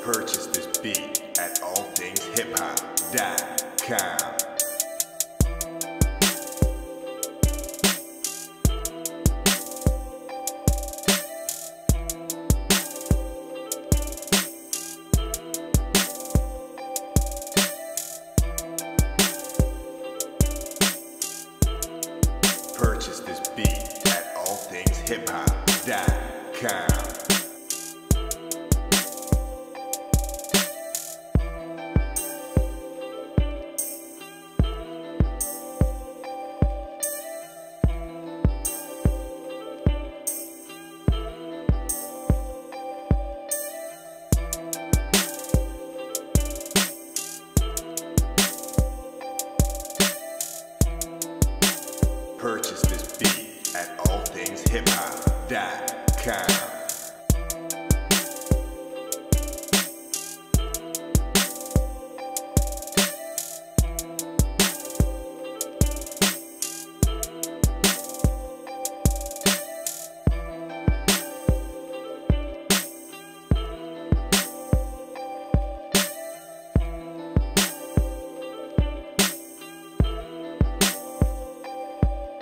Purchase this beat at allthingzhiphop.com. Purchase this beat at allthingzhiphop.com. Purchase this beat at allthingzhiphop.com.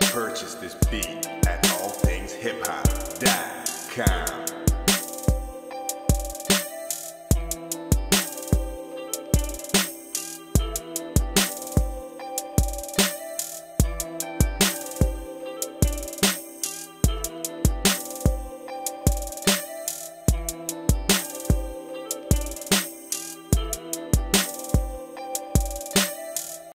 Purchase this beat at allthingzhiphop.com.